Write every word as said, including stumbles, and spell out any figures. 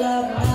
la